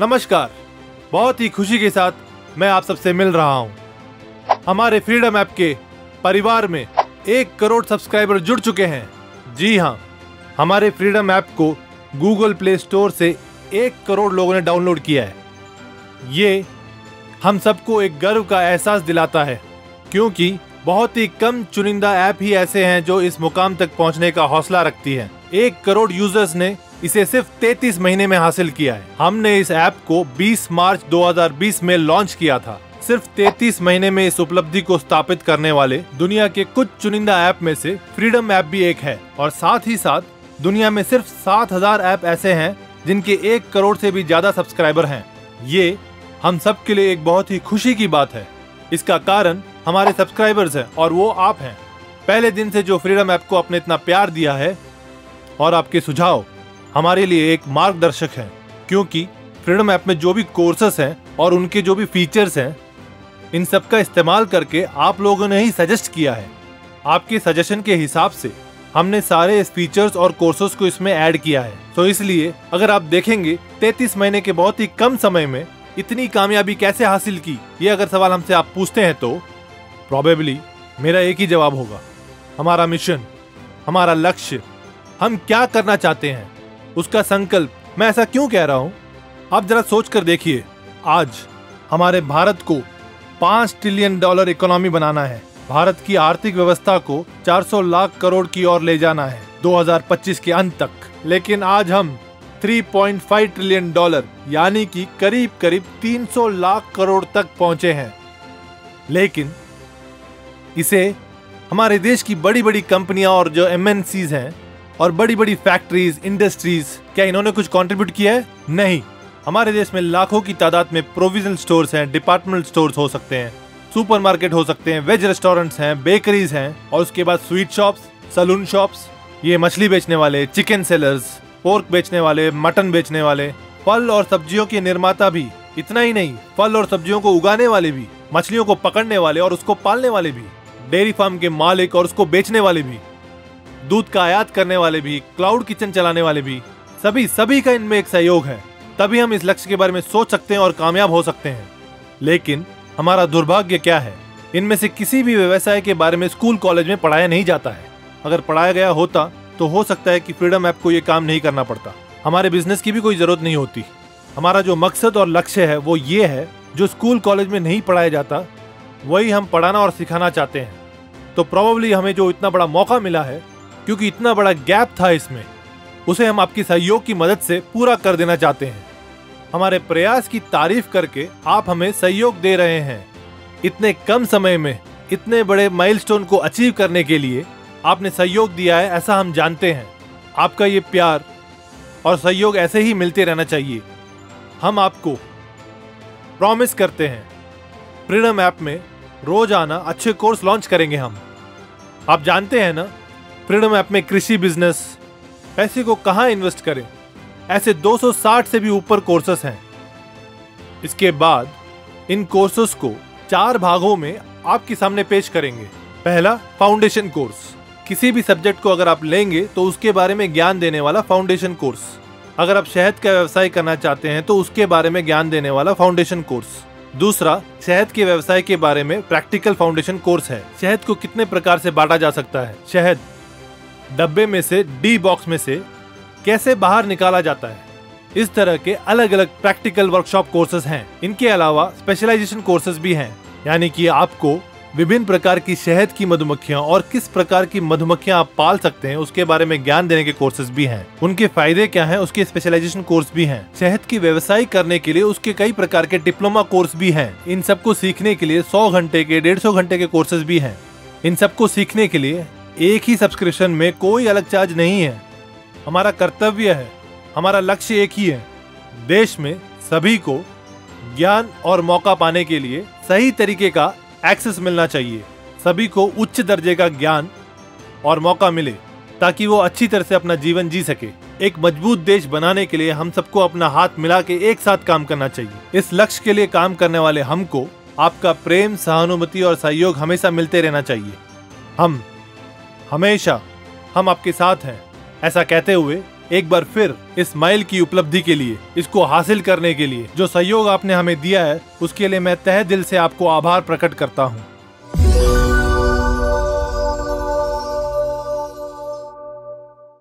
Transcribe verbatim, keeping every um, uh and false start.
नमस्कार, बहुत ही खुशी के साथ मैं आप सबसे मिल रहा हूँ। हमारे फ्रीडम ऐप के परिवार में एक करोड़ सब्सक्राइबर जुड़ चुके हैं। जी हाँ, हमारे फ्रीडम ऐप को गूगल प्ले स्टोर से एक करोड़ लोगों ने डाउनलोड किया है। ये हम सबको एक गर्व का एहसास दिलाता है, क्योंकि बहुत ही कम चुनिंदा ऐप ही ऐसे हैं जो इस मुकाम तक पहुंचने का हौसला रखती हैं। एक करोड़ यूजर्स ने इसे सिर्फ तैंतीस महीने में हासिल किया है। हमने इस ऐप को बीस मार्च दो हज़ार बीस में लॉन्च किया था। सिर्फ तैंतीस महीने में इस उपलब्धि को स्थापित करने वाले दुनिया के कुछ चुनिंदा ऐप में से फ्रीडम ऐप भी एक है, और साथ ही साथ दुनिया में सिर्फ सात हजार ऐप ऐसे हैं जिनके एक करोड़ से भी ज्यादा सब्सक्राइबर हैं। ये हम सब के लिए एक बहुत ही खुशी की बात है। इसका कारण हमारे सब्सक्राइबर्स हैं, और वो आप हैं। पहले दिन से जो फ्रीडम ऐप को आपने इतना प्यार दिया है, और आपके सुझाव हमारे लिए एक मार्गदर्शक हैं, क्योंकि फ्रीडम ऐप में जो भी कोर्सेस हैं और उनके जो भी फीचर्स हैं, इन सब का इस्तेमाल करके आप लोगों ने ही सजेस्ट किया है। आपके सजेशन के हिसाब से हमने सारे फीचर्स और कोर्सेस को इसमें ऐड किया है। तो इसलिए अगर आप देखेंगे तैंतीस महीने के बहुत ही कम समय में इतनी कामयाबी कैसे हासिल की, ये अगर सवाल हमसे आप पूछते हैं तो प्रॉबेबली मेरा एक ही जवाब होगा। हमारा मिशन, हमारा लक्ष्य, हम क्या करना चाहते हैं, उसका संकल्प। मैं ऐसा क्यों कह रहा हूँ, आप जरा सोच कर देखिए। आज हमारे भारत को पाँच ट्रिलियन डॉलर इकोनॉमी बनाना है। भारत की आर्थिक व्यवस्था को चार सौ लाख करोड़ की ओर ले जाना है दो हज़ार पच्चीस के अंत तक। लेकिन आज हम तीन पॉइंट पाँच ट्रिलियन डॉलर यानी कि करीब करीब तीन सौ लाख करोड़ तक पहुंचे हैं। लेकिन इसे हमारे देश की बड़ी बड़ी कंपनियां और जो एम एन सीज़ हैं और बड़ी बड़ी फैक्ट्रीज, इंडस्ट्रीज, क्या इन्होंने कुछ कंट्रीब्यूट किया है? नहीं। हमारे देश में लाखों की तादाद में प्रोविजन स्टोर्स हैं, डिपार्टमेंट स्टोर्स हो सकते हैं, सुपरमार्केट हो सकते हैं, वेज रेस्टोरेंट्स हैं, बेकरीज हैं, और उसके बाद स्वीट शॉप्स, सलून शॉप्स, ये मछली बेचने वाले, चिकन सेलर्स, पोर्क बेचने वाले, मटन बेचने वाले, फल और सब्जियों के निर्माता भी। इतना ही नहीं, फल और सब्जियों को उगाने वाले भी, मछलियों को पकड़ने वाले और उसको पालने वाले भी, डेयरी फार्म के मालिक और उसको बेचने वाले भी, दूध का आयात करने वाले भी, क्लाउड किचन चलाने वाले भी, सभी सभी का इनमें एक सहयोग है। तभी हम इस लक्ष्य के बारे में सोच सकते हैं और कामयाब हो सकते हैं। लेकिन हमारा दुर्भाग्य क्या है, इनमें से किसी भी व्यवसाय के बारे में स्कूल कॉलेज में पढ़ाया नहीं जाता है। अगर पढ़ाया गया होता तो हो सकता है कि फ्रीडम ऐप को ये काम नहीं करना पड़ता, हमारे बिजनेस की भी कोई ज़रूरत नहीं होती। हमारा जो मकसद और लक्ष्य है वो ये है, जो स्कूल कॉलेज में नहीं पढ़ाया जाता वही हम पढ़ाना और सिखाना चाहते हैं। तो प्रोबेबली हमें जो इतना बड़ा मौका मिला है, क्योंकि इतना बड़ा गैप था इसमें, उसे हम आपकी सहयोग की मदद से पूरा कर देना चाहते हैं। हमारे प्रयास की तारीफ करके आप हमें सहयोग दे रहे हैं। इतने कम समय में इतने बड़े माइलस्टोन को अचीव करने के लिए आपने सहयोग दिया है, ऐसा हम जानते हैं। आपका ये प्यार और सहयोग ऐसे ही मिलते रहना चाहिए। हम आपको प्रॉमिस करते हैं, फ्रीडम ऐप में रोजाना अच्छे कोर्स लॉन्च करेंगे हम। आप जानते हैं ना, फ्रीडम ऐप में कृषि, बिजनेस, पैसे को कहाँ इन्वेस्ट करें, ऐसे दो सौ साठ से भी ऊपर कोर्सेस हैं। इसके बाद इन कोर्सेस को चार भागों में आपके सामने पेश करेंगे। पहला, फाउंडेशन कोर्स। किसी भी सब्जेक्ट को अगर आप लेंगे तो उसके बारे में ज्ञान देने वाला फाउंडेशन कोर्स। अगर आप शहद का व्यवसाय करना चाहते हैं तो उसके बारे में ज्ञान देने वाला फाउंडेशन कोर्स। दूसरा, शहद के व्यवसाय के बारे में प्रैक्टिकल फाउंडेशन कोर्स है। शहद को कितने प्रकार से बांटा जा सकता है, शहद डब्बे में से, डी बॉक्स में से कैसे बाहर निकाला जाता है, इस तरह के अलग अलग प्रैक्टिकल वर्कशॉप कोर्सेज हैं। इनके अलावा स्पेशलाइजेशन कोर्सेज भी हैं, यानी कि आपको विभिन्न प्रकार की शहद की मधुमक्खियां और किस प्रकार की मधुमक्खियां आप पाल सकते हैं उसके बारे में ज्ञान देने के कोर्सेज भी हैं। उनके फायदे क्या हैं, उसके स्पेशलाइजेशन कोर्स भी हैं। शहद की व्यवसाय करने के लिए उसके कई प्रकार के डिप्लोमा कोर्स भी हैं। इन सबको सीखने के लिए सौ घंटे के, डेढ़ सौ घंटे के कोर्सेज भी हैं। इन सबको सीखने के लिए एक ही सब्सक्रिप्शन में कोई अलग चार्ज नहीं है। हमारा कर्तव्य है, हमारा लक्ष्य एक ही है, देश में सभी को ज्ञान और मौका पाने के लिए सही तरीके का एक्सेस मिलना चाहिए। सभी को उच्च दर्जे का ज्ञान और मौका मिले ताकि वो अच्छी तरह से अपना जीवन जी सके। एक मजबूत देश बनाने के लिए हम सबको अपना हाथ मिला के एक साथ काम करना चाहिए। इस लक्ष्य के लिए काम करने वाले हमको आपका प्रेम, सहानुभूति और सहयोग हमेशा मिलते रहना चाहिए। हम हमेशा हम आपके साथ हैं, ऐसा कहते हुए एक बार फिर इस माइल की उपलब्धि के लिए, इसको हासिल करने के लिए जो सहयोग आपने हमें दिया है उसके लिए मैं तहे दिल से आपको आभार प्रकट करता हूँ।